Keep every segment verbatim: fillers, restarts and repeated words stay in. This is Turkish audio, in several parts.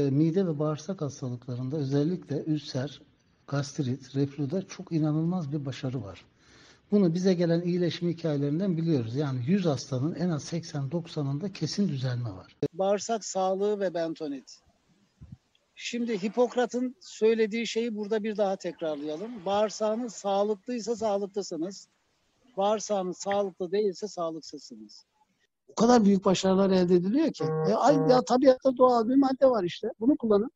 Mide ve bağırsak hastalıklarında özellikle ülser, gastrit, reflüde çok inanılmaz bir başarı var. Bunu bize gelen iyileşme hikayelerinden biliyoruz. Yani yüz hastanın en az seksen doksanında kesin düzelme var. Bağırsak sağlığı ve bentonit. Şimdi Hipokrat'ın söylediği şeyi burada bir daha tekrarlayalım. Bağırsağınız sağlıklıysa sağlıklısınız. Bağırsağınız sağlıklı değilse sağlıksızsınız. O kadar büyük başarılar elde ediliyor ki. E, ay, ya, tabiatta doğal bir madde var işte. Bunu kullanın.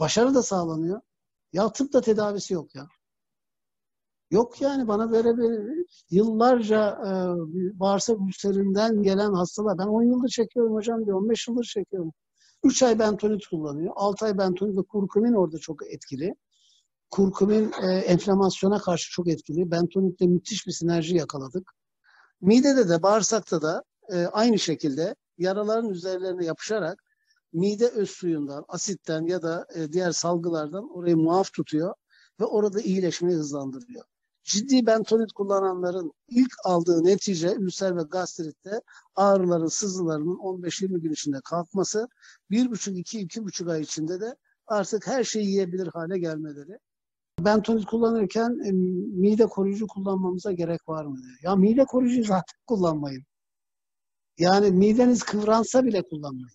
Başarı da sağlanıyor. Ya tıpta tedavisi yok ya. Yok yani bana böyle bir yıllarca e, bağırsak ülserinden gelen hastalar. Ben on yıldır çekiyorum hocam diyor. on beş yıldır çekiyorum. üç ay bentonit kullanıyor. altı ay bentonit ve curcumin orada çok etkili. Curcumin e, enflamasyona karşı çok etkili. Bentonitle müthiş bir sinerji yakaladık. Midede de bağırsakta da e, aynı şekilde yaraların üzerlerine yapışarak mide öz suyundan, asitten ya da e, diğer salgılardan orayı muaf tutuyor ve orada iyileşmeyi hızlandırıyor. Ciddi bentonit kullananların ilk aldığı netice ülser ve gastritte ağrıların, sızılarının on beş yirmi gün içinde kalkması, bir buçuk iki iki buçuk ay içinde de artık her şeyi yiyebilir hale gelmeleri. Bentonit kullanırken e, mide koruyucu kullanmamıza gerek var mı diyor. Ya mide koruyucu zaten kullanmayın. Yani mideniz kıvransa bile kullanmayın.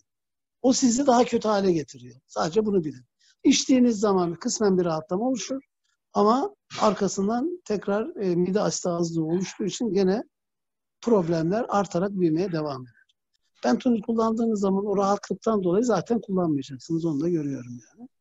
O sizi daha kötü hale getiriyor. Sadece bunu bilin. İçtiğiniz zaman kısmen bir rahatlama oluşur. Ama arkasından tekrar e, mide asidazlığı oluştuğu için gene problemler artarak büyümeye devam eder. Bentonit kullandığınız zaman o rahatlıktan dolayı zaten kullanmayacaksınız. Onu da görüyorum yani.